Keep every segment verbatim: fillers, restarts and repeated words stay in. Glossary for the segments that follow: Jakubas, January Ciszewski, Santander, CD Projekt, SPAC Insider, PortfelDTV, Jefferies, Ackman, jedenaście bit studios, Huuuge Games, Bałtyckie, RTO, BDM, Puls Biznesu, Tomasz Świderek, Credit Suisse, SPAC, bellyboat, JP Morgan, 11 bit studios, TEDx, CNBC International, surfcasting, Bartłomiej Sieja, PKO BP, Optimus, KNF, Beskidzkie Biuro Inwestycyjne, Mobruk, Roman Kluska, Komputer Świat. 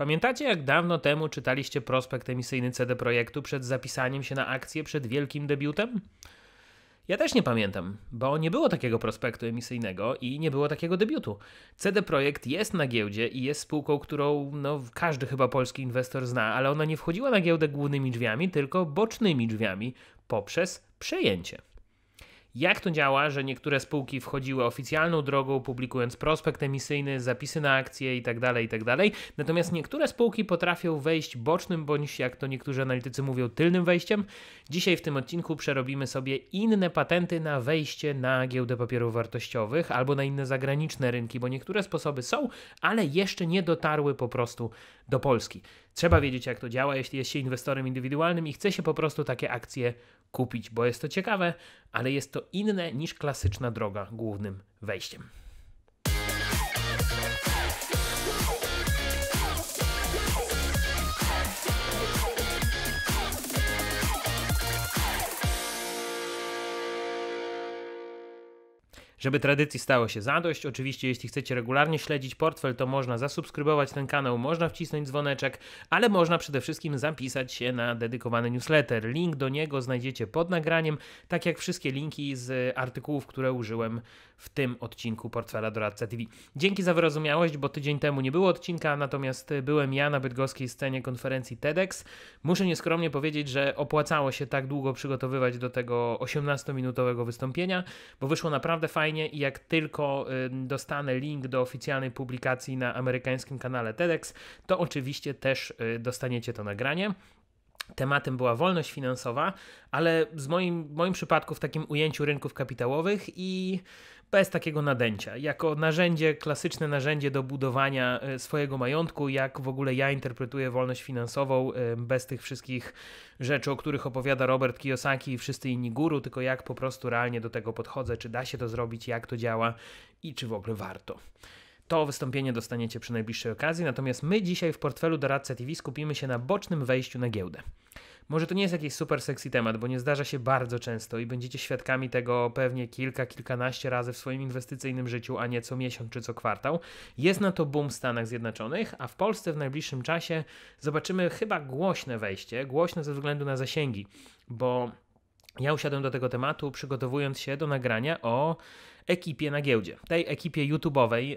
Pamiętacie, jak dawno temu czytaliście prospekt emisyjny C D Projektu przed zapisaniem się na akcję, przed wielkim debiutem? Ja też nie pamiętam, bo nie było takiego prospektu emisyjnego i nie było takiego debiutu. C D Projekt jest na giełdzie i jest spółką, którą no, każdy chyba polski inwestor zna, ale ona nie wchodziła na giełdę głównymi drzwiami, tylko bocznymi drzwiami poprzez przejęcie. Jak to działa, że niektóre spółki wchodziły oficjalną drogą, publikując prospekt emisyjny, zapisy na akcje itd., itd., natomiast niektóre spółki potrafią wejść bocznym, bądź jak to niektórzy analitycy mówią, tylnym wejściem? Dzisiaj w tym odcinku przerobimy sobie inne patenty na wejście na giełdę papierów wartościowych albo na inne zagraniczne rynki, bo niektóre sposoby są, ale jeszcze nie dotarły po prostu do Polski. Trzeba wiedzieć, jak to działa, jeśli jest się inwestorem indywidualnym i chce się po prostu takie akcje kupić, bo jest to ciekawe, ale jest to inne niż klasyczna droga głównym wejściem. Żeby tradycji stało się zadość, oczywiście jeśli chcecie regularnie śledzić portfel, to można zasubskrybować ten kanał, można wcisnąć dzwoneczek, ale można przede wszystkim zapisać się na dedykowany newsletter. Link do niego znajdziecie pod nagraniem, tak jak wszystkie linki z artykułów, które użyłem w tym odcinku portfela Doradca T V. Dzięki za wyrozumiałość, bo tydzień temu nie było odcinka, natomiast byłem ja na bydgoskiej scenie konferencji TEDx. Muszę nieskromnie powiedzieć, że opłacało się tak długo przygotowywać do tego osiemnastominutowego wystąpienia, bo wyszło naprawdę fajnie. I jak tylko dostanę link do oficjalnej publikacji na amerykańskim kanale TEDx, to oczywiście też dostaniecie to nagranie. Tematem była wolność finansowa, ale w moim, moim przypadku w takim ujęciu rynków kapitałowych i bez takiego nadęcia. Jako narzędzie, klasyczne narzędzie do budowania swojego majątku, jak w ogóle ja interpretuję wolność finansową, bez tych wszystkich rzeczy, o których opowiada Robert Kiyosaki i wszyscy inni guru, tylko jak po prostu realnie do tego podchodzę, czy da się to zrobić, jak to działa i czy w ogóle warto. To wystąpienie dostaniecie przy najbliższej okazji, natomiast my dzisiaj w portfelu Doradca T V skupimy się na bocznym wejściu na giełdę. Może to nie jest jakiś super sexy temat, bo nie zdarza się bardzo często i będziecie świadkami tego pewnie kilka, kilkanaście razy w swoim inwestycyjnym życiu, a nie co miesiąc czy co kwartał. Jest na to boom w Stanach Zjednoczonych, a w Polsce w najbliższym czasie zobaczymy chyba głośne wejście, głośne ze względu na zasięgi, bo ja usiadłem do tego tematu, przygotowując się do nagrania o ekipie na giełdzie. Tej ekipie YouTube'owej.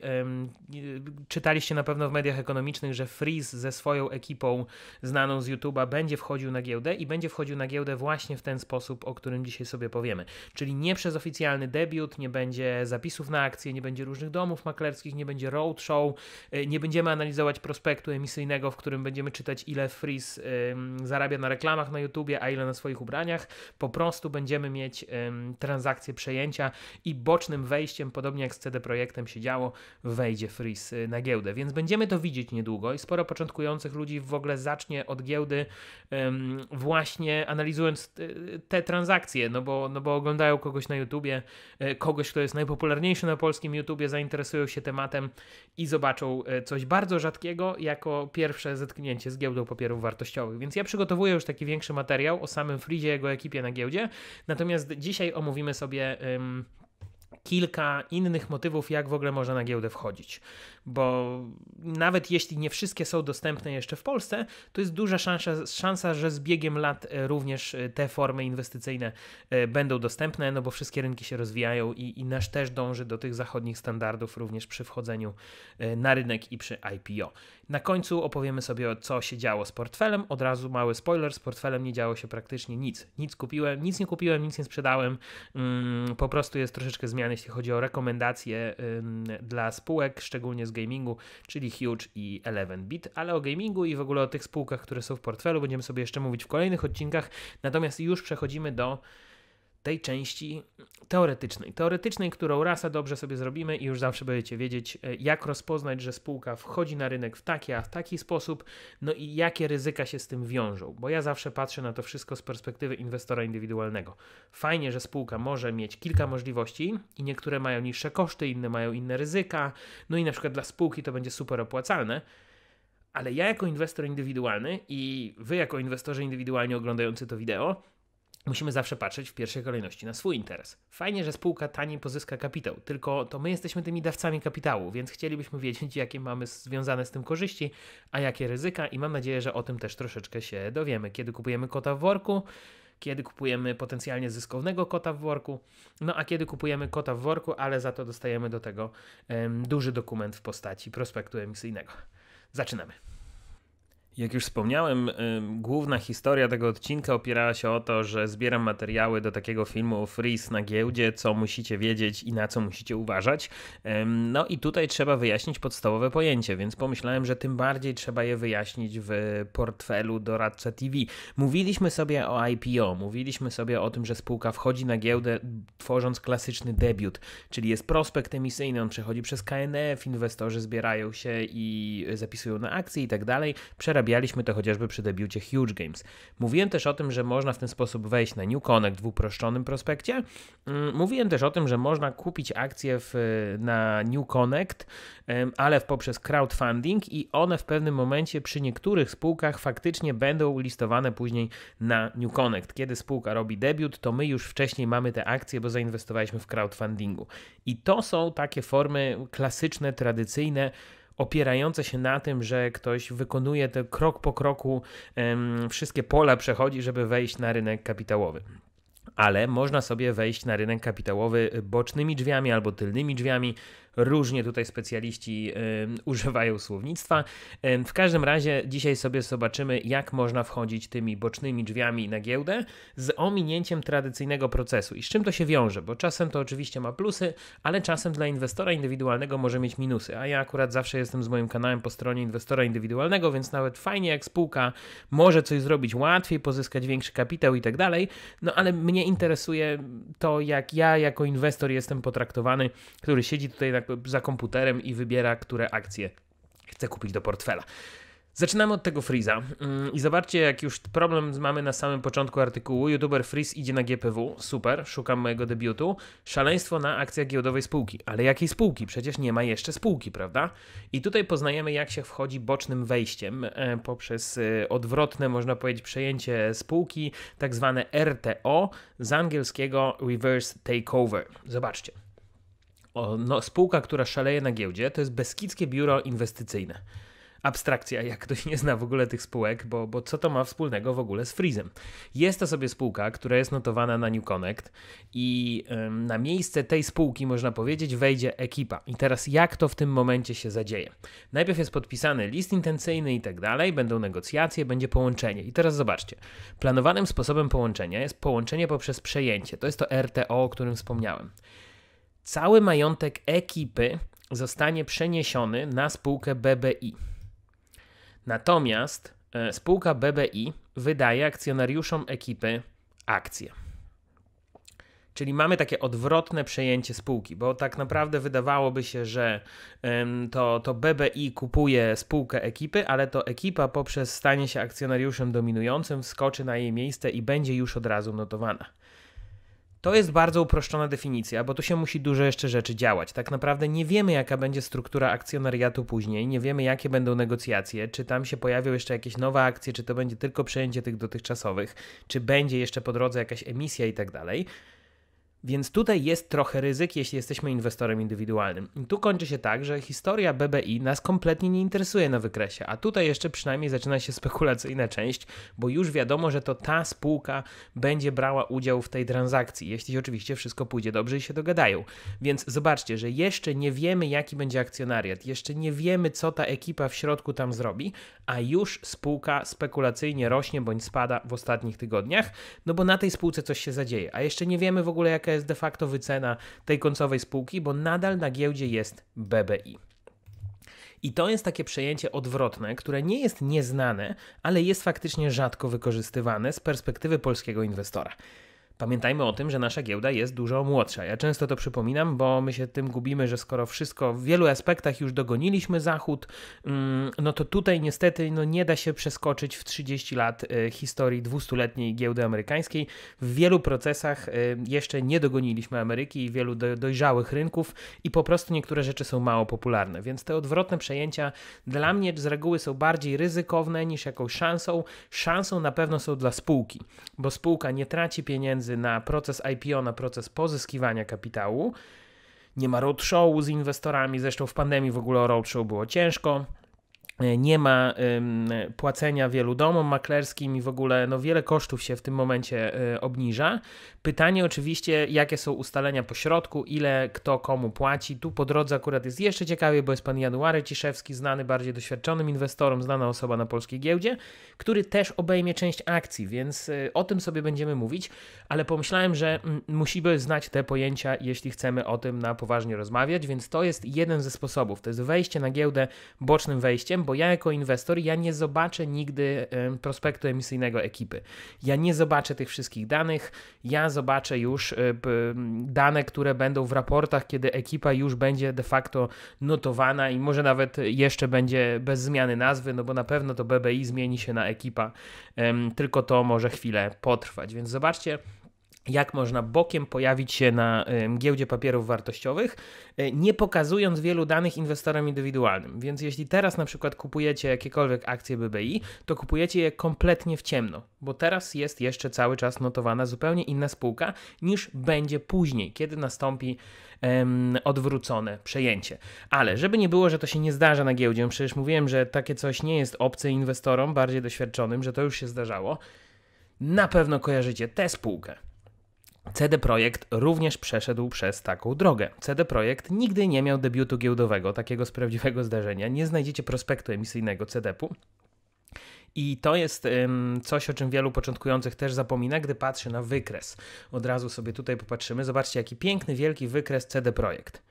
Czytaliście na pewno w mediach ekonomicznych, że Friz ze swoją ekipą znaną z YouTube'a będzie wchodził na giełdę i będzie wchodził na giełdę właśnie w ten sposób, o którym dzisiaj sobie powiemy. Czyli nie przez oficjalny debiut, nie będzie zapisów na akcje, nie będzie różnych domów maklerskich, nie będzie roadshow, nie będziemy analizować prospektu emisyjnego, w którym będziemy czytać, ile Friz zarabia na reklamach na YouTubie, a ile na swoich ubraniach. Po prostu będziemy mieć transakcje przejęcia i bocznym wejściem, podobnie jak z C D Projektem się działo, wejdzie Friz na giełdę. Więc będziemy to widzieć niedługo i sporo początkujących ludzi w ogóle zacznie od giełdy um, właśnie analizując te, te transakcje, no bo, no bo oglądają kogoś na YouTubie, kogoś, kto jest najpopularniejszy na polskim YouTubie, zainteresują się tematem i zobaczą coś bardzo rzadkiego jako pierwsze zetknięcie z giełdą papierów wartościowych. Więc ja przygotowuję już taki większy materiał o samym Frizie, jego ekipie na giełdzie, natomiast dzisiaj omówimy sobie um, kilka innych motywów, jak w ogóle można na giełdę wchodzić, bo nawet jeśli nie wszystkie są dostępne jeszcze w Polsce, to jest duża szansa, szansa, że z biegiem lat również te formy inwestycyjne będą dostępne, no bo wszystkie rynki się rozwijają i, i nasz też dąży do tych zachodnich standardów również przy wchodzeniu na rynek i przy I P O. Na końcu opowiemy sobie, co się działo z portfelem. Od razu mały spoiler, z portfelem nie działo się praktycznie nic. Nic kupiłem, nic nie kupiłem, nic nie sprzedałem, hmm, po prostu jest troszeczkę zmiany, jeśli chodzi o rekomendacje ym, dla spółek, szczególnie z gamingu, czyli Huuuge i jedenaście bit, ale o gamingu i w ogóle o tych spółkach, które są w portfelu, będziemy sobie jeszcze mówić w kolejnych odcinkach, natomiast już przechodzimy do tej części teoretycznej. Teoretycznej, którą rasa dobrze sobie zrobimy i już zawsze będziecie wiedzieć, jak rozpoznać, że spółka wchodzi na rynek w taki, a w taki sposób, no i jakie ryzyka się z tym wiążą, bo ja zawsze patrzę na to wszystko z perspektywy inwestora indywidualnego. Fajnie, że spółka może mieć kilka możliwości i niektóre mają niższe koszty, inne mają inne ryzyka, no i na przykład dla spółki to będzie super opłacalne, ale ja jako inwestor indywidualny i wy jako inwestorzy indywidualnie oglądający to wideo, musimy zawsze patrzeć w pierwszej kolejności na swój interes. Fajnie, że spółka taniej pozyska kapitał, tylko to my jesteśmy tymi dawcami kapitału, więc chcielibyśmy wiedzieć, jakie mamy związane z tym korzyści, a jakie ryzyka, i mam nadzieję, że o tym też troszeczkę się dowiemy. Kiedy kupujemy kota w worku, kiedy kupujemy potencjalnie zyskownego kota w worku, no a kiedy kupujemy kota w worku, ale za to dostajemy do tego um, duży dokument w postaci prospektu emisyjnego. Zaczynamy. Jak już wspomniałem, główna historia tego odcinka opierała się o to, że zbieram materiały do takiego filmu Friz na giełdzie, co musicie wiedzieć i na co musicie uważać. No i tutaj trzeba wyjaśnić podstawowe pojęcie, więc pomyślałem, że tym bardziej trzeba je wyjaśnić w portfelu DoradcaTV. Mówiliśmy sobie o I P O, mówiliśmy sobie o tym, że spółka wchodzi na giełdę, tworząc klasyczny debiut, czyli jest prospekt emisyjny, on przechodzi przez K N F, inwestorzy zbierają się i zapisują na akcje i tak dalej. Robiliśmy to chociażby przy debiucie Huuuge Games. Mówiłem też o tym, że można w ten sposób wejść na New Connect w uproszczonym prospekcie. Mówiłem też o tym, że można kupić akcje w, na New Connect, ale poprzez crowdfunding, i one w pewnym momencie przy niektórych spółkach faktycznie będą listowane później na New Connect. Kiedy spółka robi debiut, to my już wcześniej mamy te akcje, bo zainwestowaliśmy w crowdfundingu. I to są takie formy klasyczne, tradycyjne, opierające się na tym, że ktoś wykonuje te krok po kroku, um, wszystkie pola przechodzi, żeby wejść na rynek kapitałowy. Ale można sobie wejść na rynek kapitałowy bocznymi drzwiami albo tylnymi drzwiami. Różnie tutaj specjaliści yy, używają słownictwa. Yy, w każdym razie dzisiaj sobie zobaczymy, jak można wchodzić tymi bocznymi drzwiami na giełdę z ominięciem tradycyjnego procesu i z czym to się wiąże, bo czasem to oczywiście ma plusy, ale czasem dla inwestora indywidualnego może mieć minusy, a ja akurat zawsze jestem z moim kanałem po stronie inwestora indywidualnego, więc nawet fajnie, jak spółka może coś zrobić łatwiej, pozyskać większy kapitał i tak dalej, no ale mnie interesuje to, jak ja jako inwestor jestem potraktowany, który siedzi tutaj na za komputerem i wybiera, które akcje chce kupić do portfela. Zaczynamy od tego Friza i zobaczcie, jak już problem mamy na samym początku artykułu. YouTuber Friz idzie na G P W, super, szukam mojego debiutu. Szaleństwo na akcjach giełdowej spółki. Ale jakiej spółki? Przecież nie ma jeszcze spółki, prawda? I tutaj poznajemy, jak się wchodzi bocznym wejściem poprzez odwrotne, można powiedzieć, przejęcie spółki, tak zwane R T O, z angielskiego Reverse Takeover. Zobaczcie. O, no, spółka, która szaleje na giełdzie, to jest Beskidzkie Biuro Inwestycyjne. Abstrakcja, jak ktoś nie zna w ogóle tych spółek, bo, bo co to ma wspólnego w ogóle z Frizem? Jest to sobie spółka, która jest notowana na New Connect i ym, na miejsce tej spółki, można powiedzieć, wejdzie ekipa. I teraz jak to w tym momencie się zadzieje? Najpierw jest podpisany list intencyjny i tak dalej, będą negocjacje, będzie połączenie. I teraz zobaczcie, planowanym sposobem połączenia jest połączenie poprzez przejęcie. To jest to R T O, o którym wspomniałem. Cały majątek ekipy zostanie przeniesiony na spółkę B B I. Natomiast spółka B B I wydaje akcjonariuszom ekipy akcje. Czyli mamy takie odwrotne przejęcie spółki, bo tak naprawdę wydawałoby się, że to, to B B I kupuje spółkę ekipy, ale to ekipa poprzez stanie się akcjonariuszem dominującym wskoczy na jej miejsce i będzie już od razu notowana. To jest bardzo uproszczona definicja, bo tu się musi dużo jeszcze rzeczy działać. Tak naprawdę nie wiemy, jaka będzie struktura akcjonariatu później, nie wiemy, jakie będą negocjacje, czy tam się pojawią jeszcze jakieś nowe akcje, czy to będzie tylko przejęcie tych dotychczasowych, czy będzie jeszcze po drodze jakaś emisja i tak dalej. Więc tutaj jest trochę ryzyk, jeśli jesteśmy inwestorem indywidualnym. I tu kończy się tak, że historia B B I nas kompletnie nie interesuje na wykresie, a tutaj jeszcze przynajmniej zaczyna się spekulacyjna część, bo już wiadomo, że to ta spółka będzie brała udział w tej transakcji, jeśli oczywiście wszystko pójdzie dobrze i się dogadają. Więc zobaczcie, że jeszcze nie wiemy, jaki będzie akcjonariat, jeszcze nie wiemy, co ta ekipa w środku tam zrobi, a już spółka spekulacyjnie rośnie bądź spada w ostatnich tygodniach, no bo na tej spółce coś się zadzieje, a jeszcze nie wiemy w ogóle, jaka jest de facto wycena tej końcowej spółki, bo nadal na giełdzie jest B B I. I to jest takie przejęcie odwrotne, które nie jest nieznane, ale jest faktycznie rzadko wykorzystywane z perspektywy polskiego inwestora. Pamiętajmy o tym, że nasza giełda jest dużo młodsza. Ja często to przypominam, bo my się tym gubimy, że skoro wszystko w wielu aspektach już dogoniliśmy Zachód, no to tutaj niestety no nie da się przeskoczyć w trzydzieści lat historii dwustuletniej giełdy amerykańskiej. W wielu procesach jeszcze nie dogoniliśmy Ameryki i wielu dojrzałych rynków i po prostu niektóre rzeczy są mało popularne, więc te odwrotne przejęcia dla mnie z reguły są bardziej ryzykowne niż jakąś szansą. Szansą na pewno są dla spółki, bo spółka nie traci pieniędzy na proces I P O, na proces pozyskiwania kapitału. Nie ma roadshow z inwestorami, zresztą w pandemii w ogóle o roadshow było ciężko. Nie ma ym, płacenia wielu domom maklerskim i w ogóle no, wiele kosztów się w tym momencie y, obniża. Pytanie oczywiście, jakie są ustalenia pośrodku, ile kto komu płaci. Tu po drodze akurat jest jeszcze ciekawiej, bo jest pan January Ciszewski, znany bardziej doświadczonym inwestorom, znana osoba na polskiej giełdzie, który też obejmie część akcji, więc y, o tym sobie będziemy mówić, ale pomyślałem, że mm, musimy znać te pojęcia, jeśli chcemy o tym na poważnie rozmawiać, więc to jest jeden ze sposobów. To jest wejście na giełdę bocznym wejściem, bo ja jako inwestor, ja nie zobaczę nigdy y, prospektu emisyjnego ekipy. Ja nie zobaczę tych wszystkich danych, ja zobaczę już y, y, dane, które będą w raportach, kiedy ekipa już będzie de facto notowana i może nawet jeszcze będzie bez zmiany nazwy, no bo na pewno to B B I zmieni się na ekipa, y, tylko to może chwilę potrwać. Więc zobaczcie, jak można bokiem pojawić się na y, giełdzie papierów wartościowych, y, nie pokazując wielu danych inwestorom indywidualnym. Więc jeśli teraz na przykład kupujecie jakiekolwiek akcje B B I, to kupujecie je kompletnie w ciemno, bo teraz jest jeszcze cały czas notowana zupełnie inna spółka niż będzie później, kiedy nastąpi odwrócone przejęcie. Ale żeby nie było, że to się nie zdarza na giełdzie, przecież mówiłem, że takie coś nie jest obce inwestorom bardziej doświadczonym, że to już się zdarzało, na pewno kojarzycie tę spółkę. C D Projekt również przeszedł przez taką drogę. C D Projekt nigdy nie miał debiutu giełdowego, takiego z prawdziwego zdarzenia. Nie znajdziecie prospektu emisyjnego C D P-u. I to jest ym, coś, o czym wielu początkujących też zapomina, gdy patrzy na wykres. Od razu sobie tutaj popatrzymy. Zobaczcie, jaki piękny, wielki wykres C D Projekt.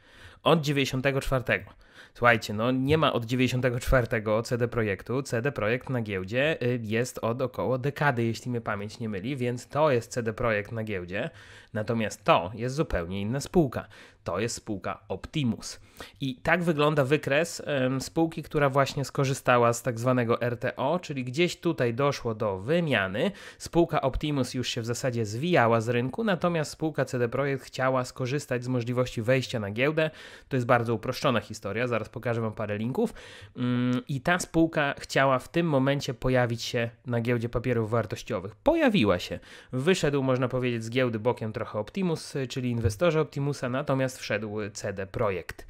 Od dziewięćdziesiątego czwartego. Słuchajcie, no nie ma od dziewięćdziesiątego czwartego C D Projektu. C D Projekt na giełdzie jest od około dekady, jeśli mnie pamięć nie myli, więc to jest C D Projekt na giełdzie. Natomiast to jest zupełnie inna spółka. To jest spółka Optimus. I tak wygląda wykres ym, spółki, która właśnie skorzystała z tak zwanego R T O, czyli gdzieś tutaj doszło do wymiany. Spółka Optimus już się w zasadzie zwijała z rynku, natomiast spółka C D Projekt chciała skorzystać z możliwości wejścia na giełdę. To jest bardzo uproszczona historia, zaraz pokażę wam parę linków. Ym, I ta spółka chciała w tym momencie pojawić się na giełdzie papierów wartościowych. Pojawiła się. Wyszedł, można powiedzieć, z giełdy bokiem trochę Optimus, czyli inwestorzy Optimusa, natomiast wszedł C D Projekt.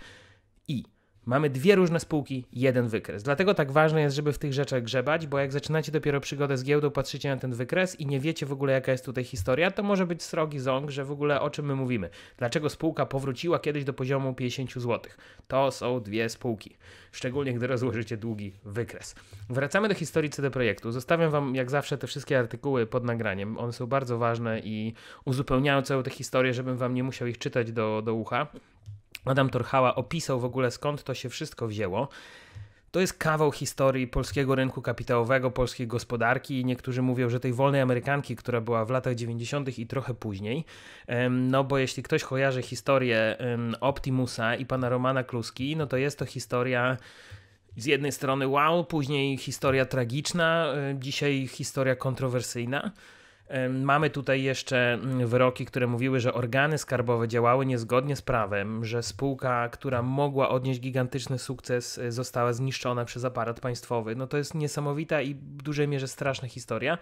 I mamy dwie różne spółki, jeden wykres. Dlatego tak ważne jest, żeby w tych rzeczach grzebać, bo jak zaczynacie dopiero przygodę z giełdą, patrzycie na ten wykres i nie wiecie w ogóle, jaka jest tutaj historia, to może być srogi ząg, że w ogóle o czym my mówimy. Dlaczego spółka powróciła kiedyś do poziomu pięćdziesiąt złotych? To są dwie spółki. Szczególnie, gdy rozłożycie długi wykres. Wracamy do historii C D Projektu. Zostawiam wam, jak zawsze, te wszystkie artykuły pod nagraniem. One są bardzo ważne i uzupełniają całą tę historię, żebym wam nie musiał ich czytać do, do ucha. Adam Torchała opisał w ogóle, skąd to się wszystko wzięło. To jest kawał historii polskiego rynku kapitałowego, polskiej gospodarki i niektórzy mówią, że tej wolnej amerykanki, która była w latach dziewięćdziesiątych i trochę później. No bo jeśli ktoś kojarzy historię Optimusa i pana Romana Kluski, no to jest to historia z jednej strony wow, później historia tragiczna, dzisiaj historia kontrowersyjna. Mamy tutaj jeszcze wyroki, które mówiły, że organy skarbowe działały niezgodnie z prawem, że spółka, która mogła odnieść gigantyczny sukces, została zniszczona przez aparat państwowy. No to jest niesamowita i w dużej mierze straszna historia,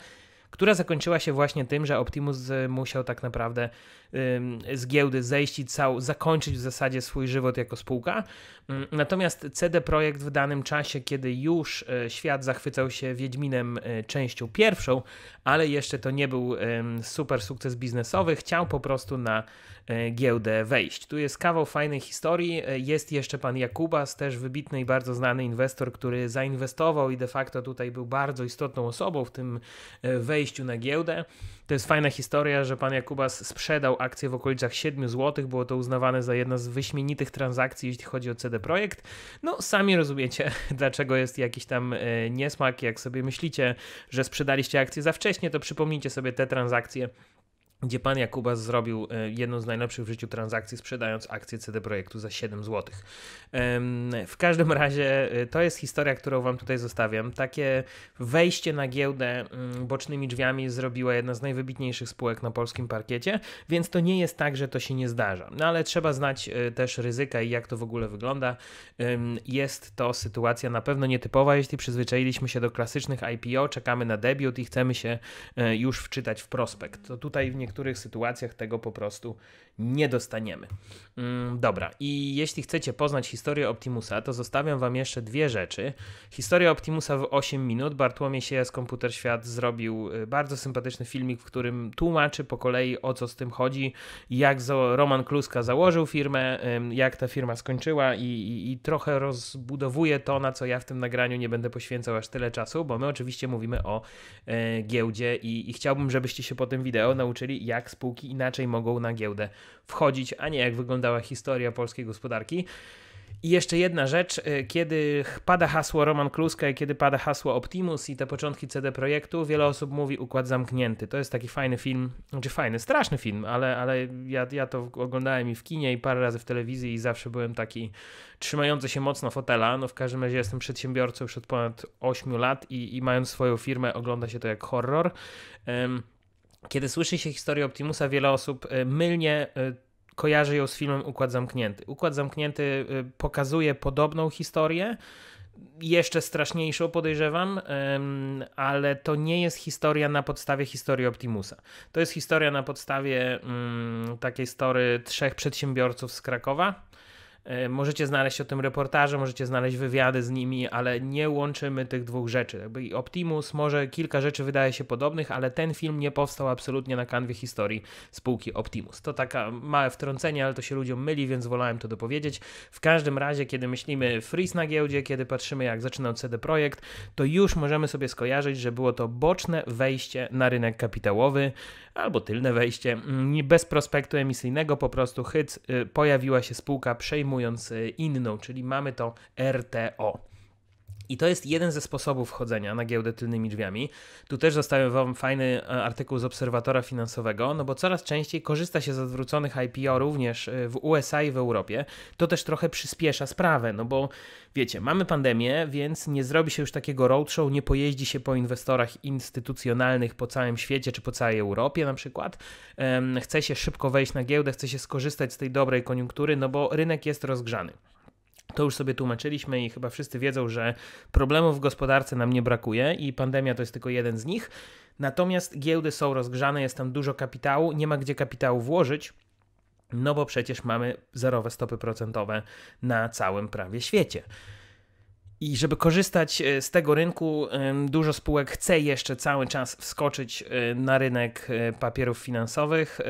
która zakończyła się właśnie tym, że Optimus musiał tak naprawdę ym, z giełdy zejść i cał, zakończyć w zasadzie swój żywot jako spółka. Ym, natomiast C D Projekt w danym czasie, kiedy już y, świat zachwycał się Wiedźminem y, częścią pierwszą, ale jeszcze to nie był ym, super sukces biznesowy, chciał po prostu na y, giełdę wejść. Tu jest kawał fajnej historii. Y, jest jeszcze pan Jakubas, też wybitny i bardzo znany inwestor, który zainwestował i de facto tutaj był bardzo istotną osobą w tym y, wejściu na giełdę. To jest fajna historia, że pan Jakubas sprzedał akcję w okolicach siedmiu złotych, było to uznawane za jedna z wyśmienitych transakcji, jeśli chodzi o C D Projekt. No, sami rozumiecie, dlaczego jest jakiś tam y, niesmak. Jak sobie myślicie, że sprzedaliście akcję za wcześnie, to przypomnijcie sobie te transakcje, gdzie pan Jakubas zrobił jedną z najlepszych w życiu transakcji, sprzedając akcję C D Projektu za siedem złotych. W każdym razie to jest historia, którą wam tutaj zostawiam. Takie wejście na giełdę bocznymi drzwiami zrobiła jedna z najwybitniejszych spółek na polskim parkiecie, więc to nie jest tak, że to się nie zdarza. No ale trzeba znać też ryzyka i jak to w ogóle wygląda. Jest to sytuacja na pewno nietypowa, jeśli przyzwyczailiśmy się do klasycznych I P O, czekamy na debiut i chcemy się już wczytać w prospekt. To tutaj w niektórych W niektórych sytuacjach tego po prostu nie dostaniemy. Dobra, i jeśli chcecie poznać historię Optimusa, to zostawiam wam jeszcze dwie rzeczy. Historia Optimusa w osiem minut. Bartłomiej Sieja z Komputer Świat zrobił bardzo sympatyczny filmik, w którym tłumaczy po kolei, o co z tym chodzi, jak Roman Kluska założył firmę, jak ta firma skończyła i, i, i trochę rozbudowuje to, na co ja w tym nagraniu nie będę poświęcał aż tyle czasu, bo my oczywiście mówimy o e, giełdzie i, i chciałbym, żebyście się po tym wideo nauczyli, jak spółki inaczej mogą na giełdę wchodzić, a nie jak wyglądała historia polskiej gospodarki. I jeszcze jedna rzecz, kiedy pada hasło Roman Kluska i kiedy pada hasło Optimus i te początki C D Projektu, wiele osób mówi Układ Zamknięty. To jest taki fajny film, znaczy fajny, straszny film, ale, ale ja, ja to oglądałem i w kinie, i parę razy w telewizji i zawsze byłem taki trzymający się mocno fotela. No w każdym razie jestem przedsiębiorcą już od ponad ośmiu lat i, i mając swoją firmę ogląda się to jak horror. Um, Kiedy słyszy się historię Optimusa, wiele osób mylnie kojarzy ją z filmem Układ Zamknięty. Układ Zamknięty pokazuje podobną historię, jeszcze straszniejszą podejrzewam, ale to nie jest historia na podstawie historii Optimusa. To jest historia na podstawie takiej story trzech przedsiębiorców z Krakowa. Możecie znaleźć o tym reportaże, możecie znaleźć wywiady z nimi, ale nie łączymy tych dwóch rzeczy. Jakby i Optimus, może kilka rzeczy wydaje się podobnych, ale ten film nie powstał absolutnie na kanwie historii spółki Optimus. To taka małe wtrącenie, ale to się ludziom myli, więc wolałem to dopowiedzieć. W każdym razie, kiedy myślimy Friz na giełdzie, kiedy patrzymy jak zaczynał C D Projekt, to już możemy sobie skojarzyć, że było to boczne wejście na rynek kapitałowy, albo tylne wejście, bez prospektu emisyjnego, po prostu hyc, pojawiła się spółka przejmująca inną, czyli mamy to R T O. I to jest jeden ze sposobów wchodzenia na giełdę tylnymi drzwiami. Tu też zostawiam wam fajny artykuł z Obserwatora Finansowego, no bo coraz częściej korzysta się z odwróconych I P O również w U S A i w Europie. To też trochę przyspiesza sprawę, no bo wiecie, mamy pandemię, więc nie zrobi się już takiego roadshow, nie pojeździ się po inwestorach instytucjonalnych po całym świecie czy po całej Europie na przykład. Chce się szybko wejść na giełdę, chce się skorzystać z tej dobrej koniunktury, no bo rynek jest rozgrzany. To już sobie tłumaczyliśmy i chyba wszyscy wiedzą, że problemów w gospodarce nam nie brakuje i pandemia to jest tylko jeden z nich. Natomiast giełdy są rozgrzane, jest tam dużo kapitału, nie ma gdzie kapitału włożyć, no bo przecież mamy zerowe stopy procentowe na całym prawie świecie. I żeby korzystać z tego rynku, dużo spółek chce jeszcze cały czas wskoczyć na rynek papierów finansowych.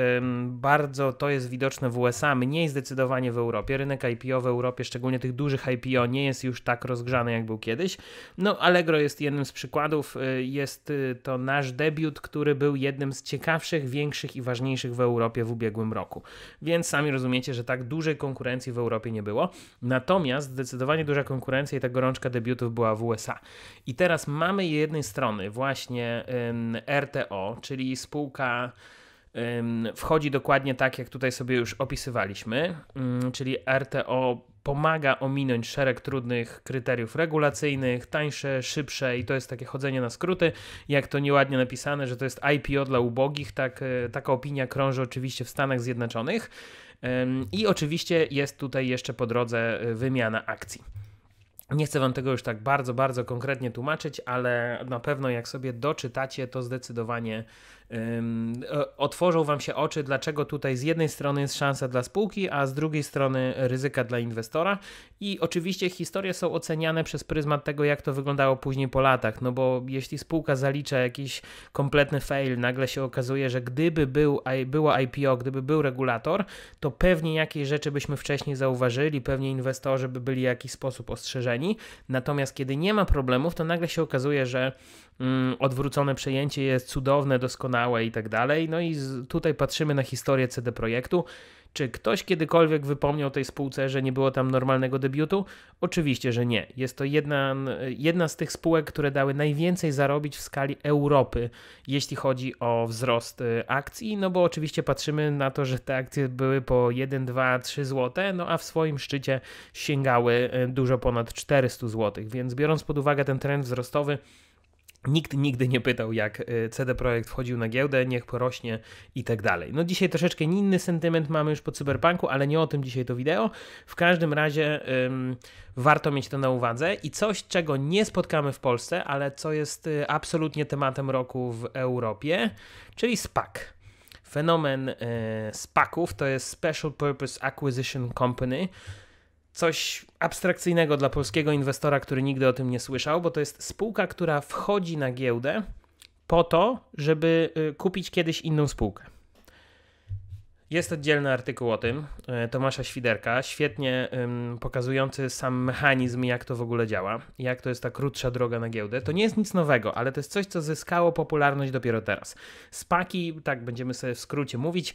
Bardzo to jest widoczne w U S A, mniej zdecydowanie w Europie. Rynek I P O w Europie, szczególnie tych dużych I P O, nie jest już tak rozgrzany, jak był kiedyś. No, Allegro jest jednym z przykładów. Jest to nasz debiut, który był jednym z ciekawszych, większych i ważniejszych w Europie w ubiegłym roku. Więc sami rozumiecie, że tak dużej konkurencji w Europie nie było. Natomiast zdecydowanie duża konkurencja i ta gorączka debiutów była w U S A. I teraz mamy z jednej strony właśnie ym, R T O, czyli spółka ym, wchodzi dokładnie tak, jak tutaj sobie już opisywaliśmy, ym, czyli R T O pomaga ominąć szereg trudnych kryteriów regulacyjnych, tańsze, szybsze i to jest takie chodzenie na skróty, jak to nieładnie napisane, że to jest I P O dla ubogich, tak, y, taka opinia krąży oczywiście w Stanach Zjednoczonych ym, i oczywiście jest tutaj jeszcze po drodze wymiana akcji. Nie chcę wam tego już tak bardzo, bardzo konkretnie tłumaczyć, ale na pewno jak sobie doczytacie, to zdecydowanie um, otworzą wam się oczy, dlaczego tutaj z jednej strony jest szansa dla spółki, a z drugiej strony ryzyka dla inwestora. I oczywiście historie są oceniane przez pryzmat tego, jak to wyglądało później po latach, no bo jeśli spółka zalicza jakiś kompletny fail, nagle się okazuje, że gdyby był, było I P O, gdyby był regulator, to pewnie jakieś rzeczy byśmy wcześniej zauważyli, pewnie inwestorzy by byli w jakiś sposób ostrzeżeni. Natomiast kiedy nie ma problemów, to nagle się okazuje, że mm, odwrócone przejęcie jest cudowne, doskonałe i tak dalej. No i z, tutaj patrzymy na historię C D Projektu. Czy ktoś kiedykolwiek wypomniał tej spółce, że nie było tam normalnego debiutu? Oczywiście, że nie. Jest to jedna, jedna z tych spółek, które dały najwięcej zarobić w skali Europy, jeśli chodzi o wzrost akcji, no bo oczywiście patrzymy na to, że te akcje były po jeden, dwa, trzy złote, no a w swoim szczycie sięgały dużo ponad czterysta złotych, więc biorąc pod uwagę ten trend wzrostowy, nikt nigdy nie pytał, jak C D Projekt wchodził na giełdę, niech porośnie i tak dalej. No dzisiaj troszeczkę inny sentyment mamy już po cyberpunku, ale nie o tym dzisiaj to wideo. W każdym razie ym, warto mieć to na uwadze i coś, czego nie spotkamy w Polsce, ale co jest y, absolutnie tematem roku w Europie, czyli spac. Fenomen y, spaków to jest Special Purpose Acquisition Company. Coś abstrakcyjnego dla polskiego inwestora, który nigdy o tym nie słyszał, bo to jest spółka, która wchodzi na giełdę po to, żeby kupić kiedyś inną spółkę. Jest oddzielny artykuł o tym Tomasza Świderka, świetnie pokazujący sam mechanizm, jak to w ogóle działa, jak to jest ta krótsza droga na giełdę. To nie jest nic nowego, ale to jest coś, co zyskało popularność dopiero teraz. spaki, tak będziemy sobie w skrócie mówić,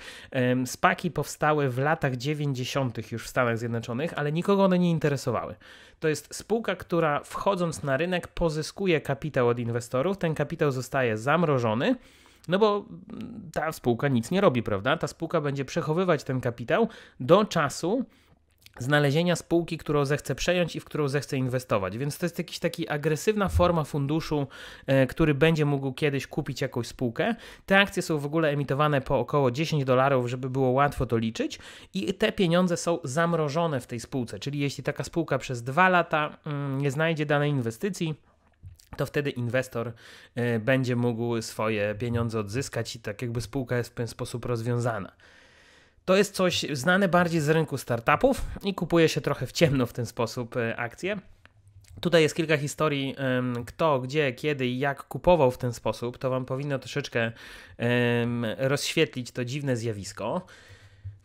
spaki powstały w latach dziewięćdziesiątych już w Stanach Zjednoczonych, ale nikogo one nie interesowały. To jest spółka, która wchodząc na rynek pozyskuje kapitał od inwestorów, ten kapitał zostaje zamrożony, no bo ta spółka nic nie robi, prawda? Ta spółka będzie przechowywać ten kapitał do czasu znalezienia spółki, którą zechce przejąć i w którą zechce inwestować. Więc to jest jakaś taka agresywna forma funduszu, e, który będzie mógł kiedyś kupić jakąś spółkę. Te akcje są w ogóle emitowane po około dziesięć dolarów, żeby było łatwo to liczyć i te pieniądze są zamrożone w tej spółce. Czyli jeśli taka spółka przez dwa lata mm, nie znajdzie danej inwestycji, to wtedy inwestor y, będzie mógł swoje pieniądze odzyskać i tak jakby spółka jest w pewien sposób rozwiązana. To jest coś znane bardziej z rynku startupów i kupuje się trochę w ciemno w ten sposób y, akcje. Tutaj jest kilka historii, kto, gdzie, kiedy i jak kupował w ten sposób. To Wam powinno troszeczkę y, rozświetlić to dziwne zjawisko.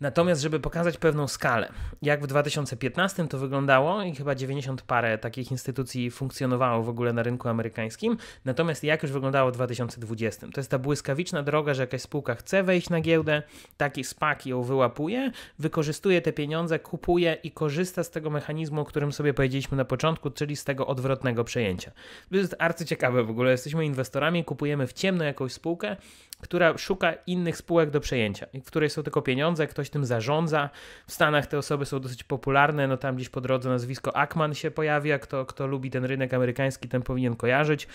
Natomiast, żeby pokazać pewną skalę, jak w dwa tysiące piętnastym to wyglądało i chyba dziewięćdziesiąt parę takich instytucji funkcjonowało w ogóle na rynku amerykańskim, natomiast jak już wyglądało w dwa tysiące dwudziestym. To jest ta błyskawiczna droga, że jakaś spółka chce wejść na giełdę, taki spac ją wyłapuje, wykorzystuje te pieniądze, kupuje i korzysta z tego mechanizmu, o którym sobie powiedzieliśmy na początku, czyli z tego odwrotnego przejęcia. To jest arcyciekawe w ogóle, jesteśmy inwestorami, kupujemy w ciemno jakąś spółkę, która szuka innych spółek do przejęcia, w której są tylko pieniądze, ktoś tym zarządza. W Stanach te osoby są dosyć popularne, no tam gdzieś po drodze nazwisko Ackman się pojawia, kto, kto lubi ten rynek amerykański, ten powinien kojarzyć.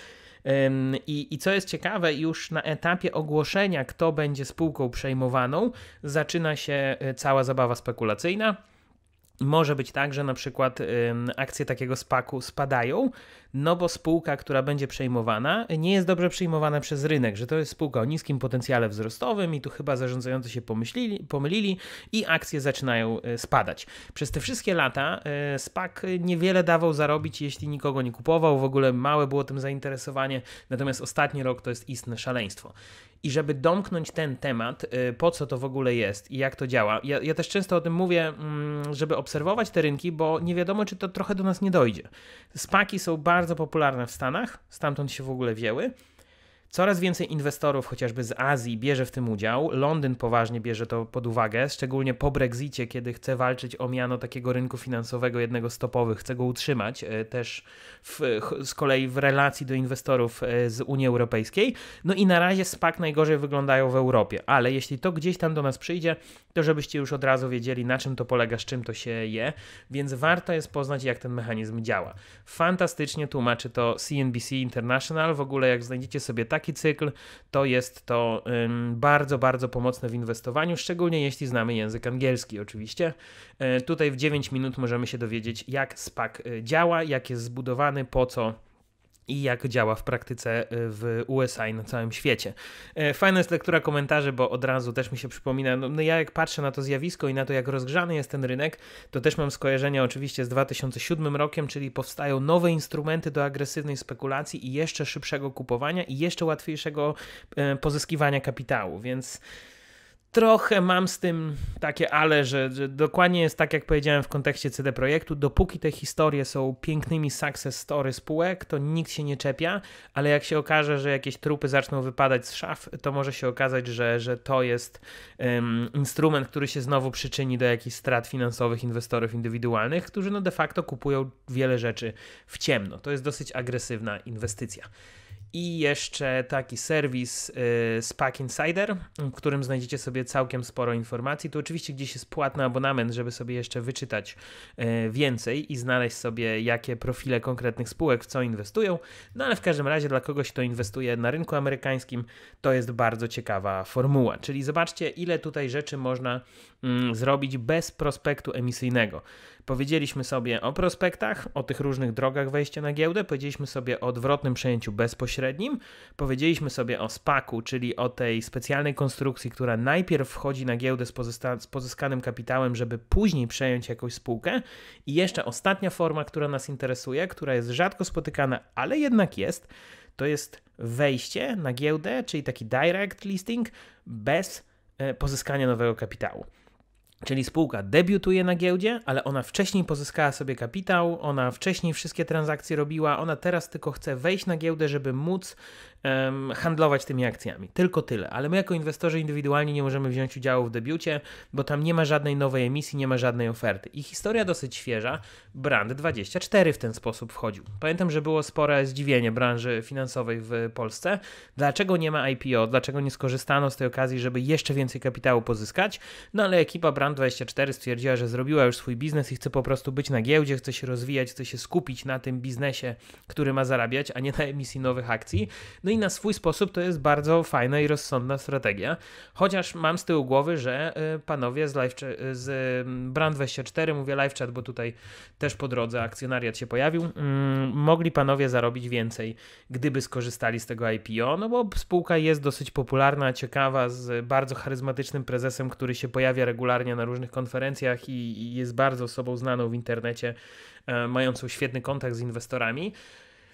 I, I co jest ciekawe, już na etapie ogłoszenia, kto będzie spółką przejmowaną, zaczyna się cała zabawa spekulacyjna. Może być tak, że na przykład ym, akcje takiego spaku spadają, no bo spółka, która będzie przejmowana, nie jest dobrze przyjmowana przez rynek, że to jest spółka o niskim potencjale wzrostowym i tu chyba zarządzający się pomyślili, pomylili i akcje zaczynają y, spadać. Przez te wszystkie lata y, spac niewiele dawał zarobić, jeśli nikogo nie kupował, w ogóle małe było tym zainteresowanie, natomiast ostatni rok to jest istne szaleństwo. I żeby domknąć ten temat, y, po co to w ogóle jest i jak to działa, ja, ja też często o tym mówię, mm, żeby obserwować te rynki, bo nie wiadomo, czy to trochę do nas nie dojdzie. Spaki są bardzo popularne w Stanach, stamtąd się w ogóle wzięły. Coraz więcej inwestorów, chociażby z Azji, bierze w tym udział. Londyn poważnie bierze to pod uwagę, szczególnie po Brexicie, kiedy chce walczyć o miano takiego rynku finansowego jednego z topowych, chce go utrzymać też w, z kolei w relacji do inwestorów z Unii Europejskiej. No i na razie spac najgorzej wyglądają w Europie, ale jeśli to gdzieś tam do nas przyjdzie, to żebyście już od razu wiedzieli, na czym to polega, z czym to się je, więc warto jest poznać, jak ten mechanizm działa. Fantastycznie tłumaczy to C N B C International, w ogóle jak znajdziecie sobie taki cykl, to jest to ym, bardzo, bardzo pomocne w inwestowaniu, szczególnie jeśli znamy język angielski oczywiście. Yy, tutaj w dziewięć minut możemy się dowiedzieć, jak spac działa, jak jest zbudowany, po co i jak działa w praktyce w U S A i na całym świecie. Fajna jest lektura komentarzy, bo od razu też mi się przypomina, no, no ja jak patrzę na to zjawisko i na to, jak rozgrzany jest ten rynek, to też mam skojarzenia oczywiście z dwa tysiące siódmym rokiem, czyli powstają nowe instrumenty do agresywnej spekulacji i jeszcze szybszego kupowania i jeszcze łatwiejszego pozyskiwania kapitału, więc trochę mam z tym takie ale, że, że dokładnie jest tak, jak powiedziałem w kontekście C D Projektu, dopóki te historie są pięknymi success story spółek, to nikt się nie czepia, ale jak się okaże, że jakieś trupy zaczną wypadać z szaf, to może się okazać, że, że to jest um, instrument, który się znowu przyczyni do jakichś strat finansowych inwestorów indywidualnych, którzy no de facto kupują wiele rzeczy w ciemno. To jest dosyć agresywna inwestycja. I jeszcze taki serwis y, SPAC Insider, w którym znajdziecie sobie całkiem sporo informacji. Tu oczywiście gdzieś jest płatny abonament, żeby sobie jeszcze wyczytać y, więcej i znaleźć sobie, jakie profile konkretnych spółek, w co inwestują. No ale w każdym razie dla kogoś, kto inwestuje na rynku amerykańskim, to jest bardzo ciekawa formuła. Czyli zobaczcie, ile tutaj rzeczy można y, zrobić bez prospektu emisyjnego. Powiedzieliśmy sobie o prospektach, o tych różnych drogach wejścia na giełdę, powiedzieliśmy sobie o odwrotnym przejęciu bezpośrednim, powiedzieliśmy sobie o spaku, czyli o tej specjalnej konstrukcji, która najpierw wchodzi na giełdę z, z pozyskanym kapitałem, żeby później przejąć jakąś spółkę. I jeszcze ostatnia forma, która nas interesuje, która jest rzadko spotykana, ale jednak jest, to jest wejście na giełdę, czyli taki direct listing bez e, pozyskania nowego kapitału. Czyli spółka debiutuje na giełdzie, ale ona wcześniej pozyskała sobie kapitał, ona wcześniej wszystkie transakcje robiła, ona teraz tylko chce wejść na giełdę, żeby móc um, handlować tymi akcjami. Tylko tyle. Ale my jako inwestorzy indywidualni nie możemy wziąć udziału w debiucie, bo tam nie ma żadnej nowej emisji, nie ma żadnej oferty. I historia dosyć świeża. Brand dwadzieścia cztery w ten sposób wchodził. Pamiętam, że było spore zdziwienie branży finansowej w Polsce. Dlaczego nie ma I P O? Dlaczego nie skorzystano z tej okazji, żeby jeszcze więcej kapitału pozyskać? No ale ekipa Brand dwadzieścia cztery stwierdziła, że zrobiła już swój biznes i chce po prostu być na giełdzie, chce się rozwijać, chce się skupić na tym biznesie, który ma zarabiać, a nie na emisji nowych akcji. No i na swój sposób to jest bardzo fajna i rozsądna strategia. Chociaż mam z tyłu głowy, że panowie z, live, z Brand dwadzieścia cztery, mówię live chat, bo tutaj też po drodze akcjonariat się pojawił, mogli panowie zarobić więcej, gdyby skorzystali z tego I P O, no bo spółka jest dosyć popularna, ciekawa, z bardzo charyzmatycznym prezesem, który się pojawia regularnie na różnych konferencjach i jest bardzo osobą znaną w internecie, e, mającą świetny kontakt z inwestorami.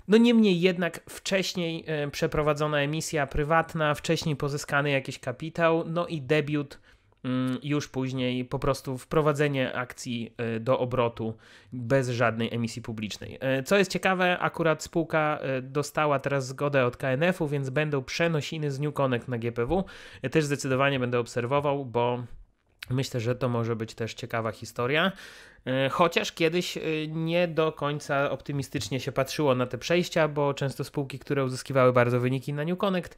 No niemniej jednak wcześniej e, przeprowadzona emisja prywatna, wcześniej pozyskany jakiś kapitał, no i debiut mm, już później, po prostu wprowadzenie akcji e, do obrotu bez żadnej emisji publicznej. E, co jest ciekawe, akurat spółka e, dostała teraz zgodę od K N F u, więc będą przenosiny z New Connect na G P W. Ja też zdecydowanie będę obserwował, bo myślę, że to może być też ciekawa historia, chociaż kiedyś nie do końca optymistycznie się patrzyło na te przejścia, bo często spółki, które uzyskiwały bardzo wyniki na New Connect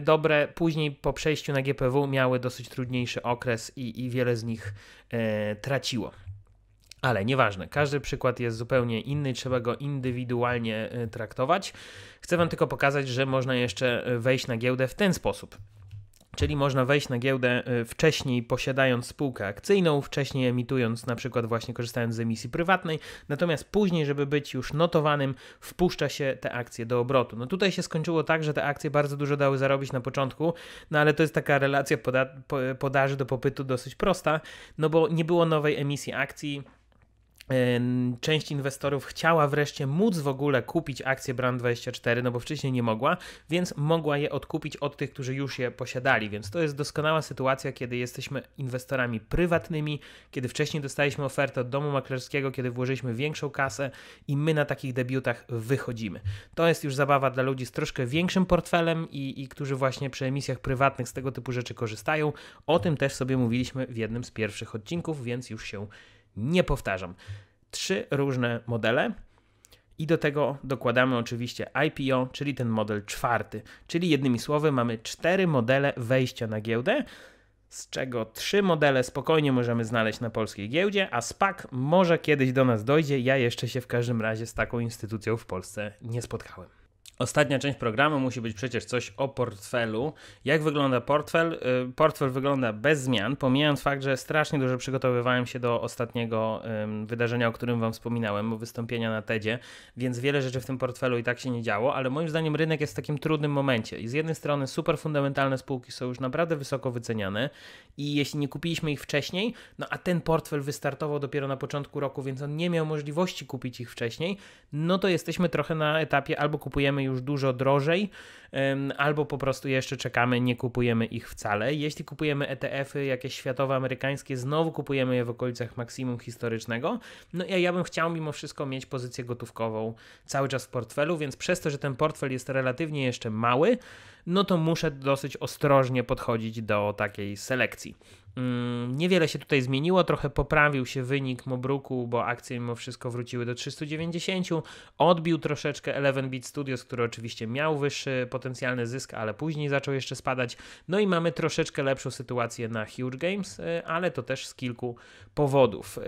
dobre, później po przejściu na G P W miały dosyć trudniejszy okres i, i wiele z nich e, traciło. Ale nieważne, każdy przykład jest zupełnie inny, trzeba go indywidualnie traktować. Chcę wam tylko pokazać, że można jeszcze wejść na giełdę w ten sposób. Czyli można wejść na giełdę wcześniej posiadając spółkę akcyjną, wcześniej emitując, na przykład właśnie korzystając z emisji prywatnej, natomiast później, żeby być już notowanym, wpuszcza się te akcje do obrotu. No tutaj się skończyło tak, że te akcje bardzo dużo dały zarobić na początku, no ale to jest taka relacja poda podaży do popytu dosyć prosta, no bo nie było nowej emisji akcji. Część inwestorów chciała wreszcie móc w ogóle kupić akcje Brand dwadzieścia cztery, no bo wcześniej nie mogła, więc mogła je odkupić od tych, którzy już je posiadali, więc to jest doskonała sytuacja, kiedy jesteśmy inwestorami prywatnymi, kiedy wcześniej dostaliśmy ofertę od domu maklerskiego, kiedy włożyliśmy większą kasę i my na takich debiutach wychodzimy. To jest już zabawa dla ludzi z troszkę większym portfelem i, i którzy właśnie przy emisjach prywatnych z tego typu rzeczy korzystają. O tym też sobie mówiliśmy w jednym z pierwszych odcinków, więc już się nie powtarzam. Trzy różne modele i do tego dokładamy oczywiście I P O, czyli ten model czwarty. Czyli jednymi słowy mamy cztery modele wejścia na giełdę, z czego trzy modele spokojnie możemy znaleźć na polskiej giełdzie, a spack może kiedyś do nas dojdzie. Ja jeszcze się w każdym razie z taką instytucją w Polsce nie spotkałem. Ostatnia część programu musi być przecież coś o portfelu. Jak wygląda portfel? Portfel wygląda bez zmian, pomijając fakt, że strasznie dużo przygotowywałem się do ostatniego wydarzenia, o którym wam wspominałem, wystąpienia na tedzie, więc wiele rzeczy w tym portfelu i tak się nie działo, ale moim zdaniem rynek jest w takim trudnym momencie. I z jednej strony super fundamentalne spółki są już naprawdę wysoko wyceniane i jeśli nie kupiliśmy ich wcześniej, no a ten portfel wystartował dopiero na początku roku, więc on nie miał możliwości kupić ich wcześniej, no to jesteśmy trochę na etapie albo kupujemy kupujemy już dużo drożej, albo po prostu jeszcze czekamy, nie kupujemy ich wcale. Jeśli kupujemy E T F y jakieś światowoamerykańskie, znowu kupujemy je w okolicach maksimum historycznego. No i ja bym chciał mimo wszystko mieć pozycję gotówkową cały czas w portfelu, więc przez to, że ten portfel jest relatywnie jeszcze mały, no to muszę dosyć ostrożnie podchodzić do takiej selekcji. Niewiele się tutaj zmieniło, trochę poprawił się wynik Mobruku, bo akcje mimo wszystko wróciły do trzystu dziewięćdziesięciu, odbił troszeczkę jedenaście bit studios, który oczywiście miał wyższy potencjalny zysk, ale później zaczął jeszcze spadać. No i mamy troszeczkę lepszą sytuację na Huuuge Games, ale to też z kilku powodów.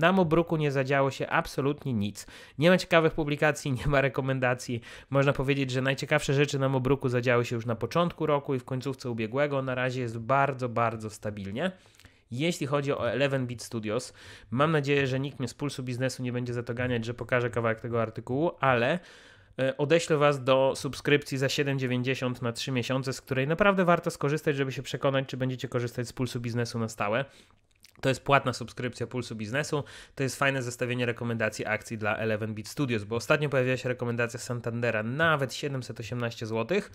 Na Mobruku nie zadziało się absolutnie nic. Nie ma ciekawych publikacji, nie ma rekomendacji. Można powiedzieć, że najciekawsze rzeczy na Mobruku zadziały się już na początku roku i w końcówce ubiegłego. Na razie jest bardzo, bardzo stabilny. Jeśli chodzi o jedenaście bit studios, mam nadzieję, że nikt mnie z Pulsu Biznesu nie będzie za to ganiać, że pokażę kawałek tego artykułu, ale odeślę Was do subskrypcji za siedem dziewięćdziesiąt na trzy miesiące, z której naprawdę warto skorzystać, żeby się przekonać, czy będziecie korzystać z Pulsu Biznesu na stałe. To jest płatna subskrypcja Pulsu Biznesu, to jest fajne zestawienie rekomendacji akcji dla jedenaście bit studios, bo ostatnio pojawiła się rekomendacja Santandera nawet siedemset osiemnaście złotych,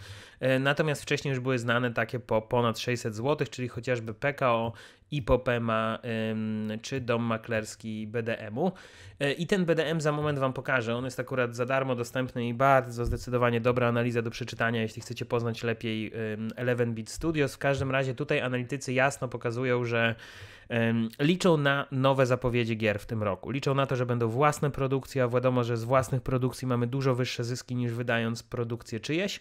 natomiast wcześniej już były znane takie po ponad sześćset złotych, czyli chociażby P K O, I P O P E M A czy dom maklerski B D M u. I ten B D M za moment Wam pokażę, on jest akurat za darmo dostępny i bardzo zdecydowanie dobra analiza do przeczytania, jeśli chcecie poznać lepiej jedenaście bit studios. W każdym razie tutaj analitycy jasno pokazują, że liczą na nowe zapowiedzi gier w tym roku. Liczą na to, że będą własne produkcje, a wiadomo, że z własnych produkcji mamy dużo wyższe zyski niż wydając produkcję czyjeś.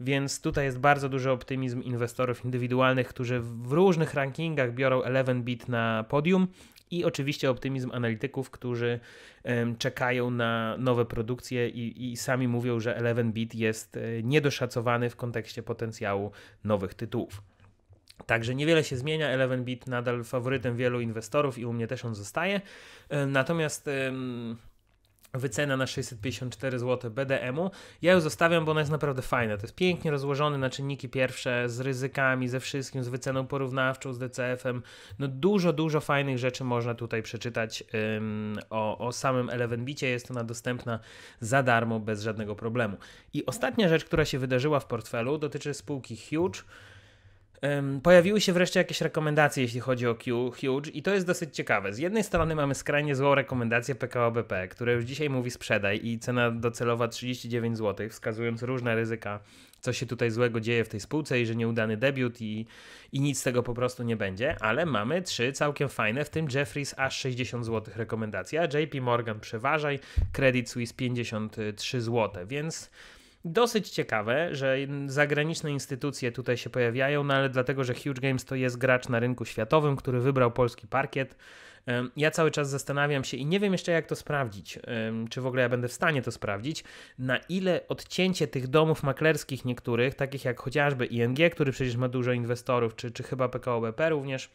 Więc tutaj jest bardzo duży optymizm inwestorów indywidualnych, którzy w różnych rankingach biorą jedenaście bit na podium i oczywiście optymizm analityków, którzy um, czekają na nowe produkcje i, i sami mówią, że jedenaście bit jest niedoszacowany w kontekście potencjału nowych tytułów. Także niewiele się zmienia, jedenaście bit nadal faworytem wielu inwestorów i u mnie też on zostaje. Natomiast um, wycena na sześćset pięćdziesiąt cztery złote B D M u. Ja ją zostawiam, bo ona jest naprawdę fajna. To jest pięknie rozłożony na czynniki pierwsze, z ryzykami, ze wszystkim, z wyceną porównawczą, z D C F em. No dużo, dużo fajnych rzeczy można tutaj przeczytać um, o, o samym jedenaście bicie. Jest ona dostępna za darmo, bez żadnego problemu. I ostatnia rzecz, która się wydarzyła w portfelu, dotyczy spółki Huuuge. Pojawiły się wreszcie jakieś rekomendacje, jeśli chodzi o Huuuge i to jest dosyć ciekawe. Z jednej strony mamy skrajnie złą rekomendację P K O B P, które już dzisiaj mówi sprzedaj i cena docelowa trzydzieści dziewięć złotych, wskazując różne ryzyka, co się tutaj złego dzieje w tej spółce i że nieudany debiut i, i nic z tego po prostu nie będzie, ale mamy trzy całkiem fajne, w tym Jefferies aż sześćdziesiąt złotych rekomendacja, J P Morgan przeważaj, Credit Suisse pięćdziesiąt trzy złote, więc... Dosyć ciekawe, że zagraniczne instytucje tutaj się pojawiają, no ale dlatego, że Huuuge Games to jest gracz na rynku światowym, który wybrał polski parkiet. Ja cały czas zastanawiam się i nie wiem jeszcze jak to sprawdzić, czy w ogóle ja będę w stanie to sprawdzić, na ile odcięcie tych domów maklerskich niektórych, takich jak chociażby I N G, który przecież ma dużo inwestorów, czy, czy chyba P K O B P również,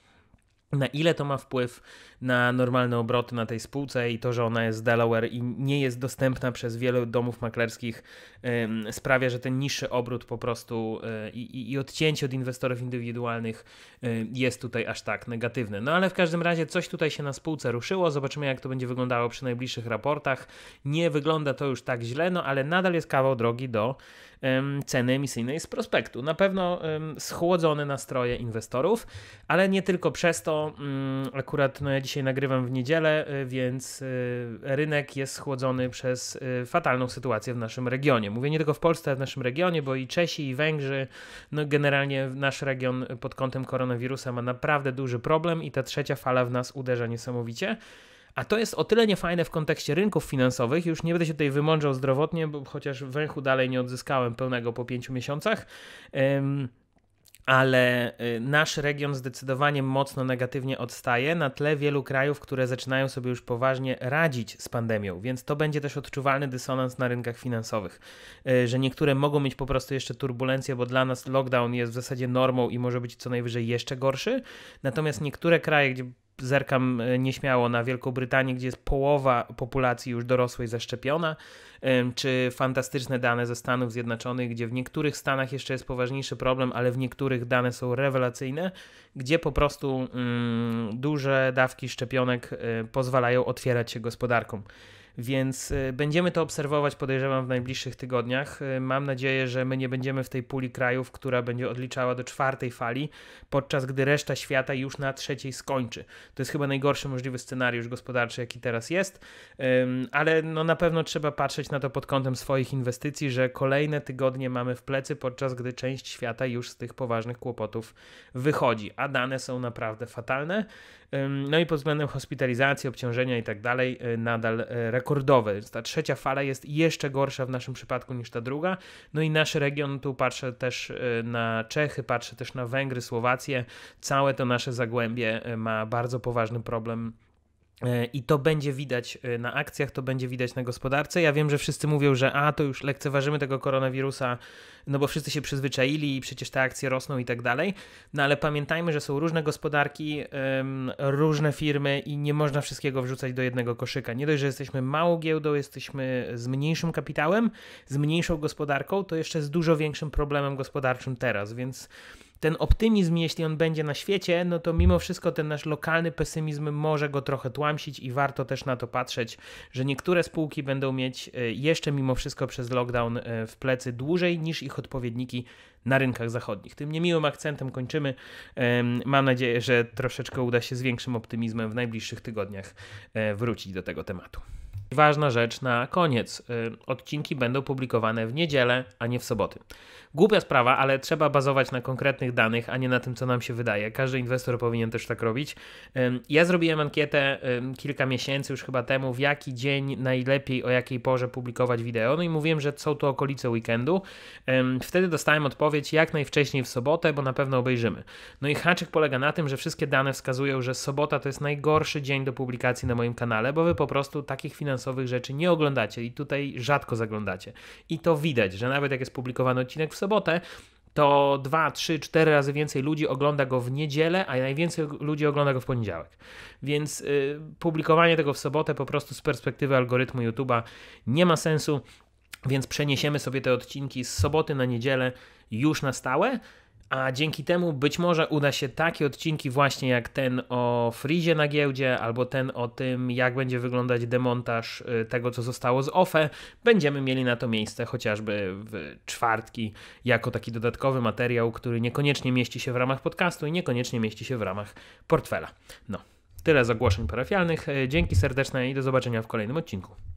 na ile to ma wpływ na normalne obroty na tej spółce i to, że ona jest z Delaware i nie jest dostępna przez wiele domów maklerskich, ym, sprawia, że ten niższy obrót po prostu yy, i, i odcięcie od inwestorów indywidualnych yy, jest tutaj aż tak negatywne. No ale w każdym razie coś tutaj się na spółce ruszyło, zobaczymy jak to będzie wyglądało przy najbliższych raportach. Nie wygląda to już tak źle, no ale nadal jest kawał drogi do ym, ceny emisyjnej z prospektu. Na pewno ym, schłodzone nastroje inwestorów, ale nie tylko przez to. Akurat no ja dzisiaj nagrywam w niedzielę, więc rynek jest schłodzony przez fatalną sytuację w naszym regionie. Mówię nie tylko w Polsce, ale w naszym regionie, bo i Czesi, i Węgrzy, no generalnie nasz region pod kątem koronawirusa ma naprawdę duży problem i ta trzecia fala w nas uderza niesamowicie. A to jest o tyle niefajne w kontekście rynków finansowych, już nie będę się tutaj wymądrzał zdrowotnie, bo chociaż węchu dalej nie odzyskałem pełnego po pięciu miesiącach, um, ale nasz region zdecydowanie mocno negatywnie odstaje na tle wielu krajów, które zaczynają sobie już poważnie radzić z pandemią, więc to będzie też odczuwalny dysonans na rynkach finansowych, że niektóre mogą mieć po prostu jeszcze turbulencje, bo dla nas lockdown jest w zasadzie normą i może być co najwyżej jeszcze gorszy, natomiast niektóre kraje, gdzie zerkam nieśmiało na Wielką Brytanię, gdzie jest połowa populacji już dorosłej zaszczepiona, czy fantastyczne dane ze Stanów Zjednoczonych, gdzie w niektórych stanach jeszcze jest poważniejszy problem, ale w niektórych dane są rewelacyjne, gdzie po prostu mm, duże dawki szczepionek y, pozwalają otwierać się gospodarkom. więc będziemy to obserwować, podejrzewam, w najbliższych tygodniach. Mam nadzieję, że my nie będziemy w tej puli krajów, która będzie odliczała do czwartej fali, podczas gdy reszta świata już na trzeciej skończy. To jest chyba najgorszy możliwy scenariusz gospodarczy, jaki teraz jest, ale no na pewno trzeba patrzeć na to pod kątem swoich inwestycji, że kolejne tygodnie mamy w plecy, podczas gdy część świata już z tych poważnych kłopotów wychodzi, a dane są naprawdę fatalne. No i pod względem hospitalizacji, obciążenia i tak dalej nadal rekordowe. Więc ta trzecia fala jest jeszcze gorsza w naszym przypadku niż ta druga. No i nasz region, tu patrzę też na Czechy, patrzę też na Węgry, Słowację. Całe to nasze zagłębie ma bardzo poważny problem. I to będzie widać na akcjach, to będzie widać na gospodarce. Ja wiem, że wszyscy mówią, że a, to już lekceważymy tego koronawirusa, no bo wszyscy się przyzwyczaili i przecież te akcje rosną i tak dalej. No ale pamiętajmy, że są różne gospodarki, ym, różne firmy i nie można wszystkiego wrzucać do jednego koszyka. Nie dość, że jesteśmy małą giełdą, jesteśmy z mniejszym kapitałem, z mniejszą gospodarką, to jeszcze z dużo większym problemem gospodarczym teraz, więc ten optymizm, jeśli on będzie na świecie, no to mimo wszystko ten nasz lokalny pesymizm może go trochę tłamsić i warto też na to patrzeć, że niektóre spółki będą mieć jeszcze mimo wszystko przez lockdown w plecy dłużej niż ich odpowiedniki na rynkach zachodnich. Tym niemiłym akcentem kończymy. Mam nadzieję, że troszeczkę uda się z większym optymizmem w najbliższych tygodniach wrócić do tego tematu. Ważna rzecz na koniec. Odcinki będą publikowane w niedzielę, a nie w soboty. Głupia sprawa, ale trzeba bazować na konkretnych danych, a nie na tym, co nam się wydaje. Każdy inwestor powinien też tak robić. Ja zrobiłem ankietę kilka miesięcy już chyba temu, w jaki dzień najlepiej, o jakiej porze publikować wideo. No i mówiłem, że są to okolice weekendu. Wtedy dostałem odpowiedź jak najwcześniej w sobotę, bo na pewno obejrzymy. No i haczyk polega na tym, że wszystkie dane wskazują, że sobota to jest najgorszy dzień do publikacji na moim kanale, bo wy po prostu takich finansowych rzeczy nie oglądacie i tutaj rzadko zaglądacie. I to widać, że nawet jak jest publikowany odcinek w sobotę, to dwa, trzy, cztery razy więcej ludzi ogląda go w niedzielę, a najwięcej ludzi ogląda go w poniedziałek. Więc yy, publikowanie tego w sobotę po prostu z perspektywy algorytmu YouTube'a nie ma sensu, więc przeniesiemy sobie te odcinki z soboty na niedzielę już na stałe. A dzięki temu być może uda się takie odcinki właśnie jak ten o Frizie na giełdzie, albo ten o tym, jak będzie wyglądać demontaż tego, co zostało z O F E. Będziemy mieli na to miejsce chociażby w czwartki jako taki dodatkowy materiał, który niekoniecznie mieści się w ramach podcastu i niekoniecznie mieści się w ramach portfela. No, tyle z ogłoszeń parafialnych. Dzięki serdeczne i do zobaczenia w kolejnym odcinku.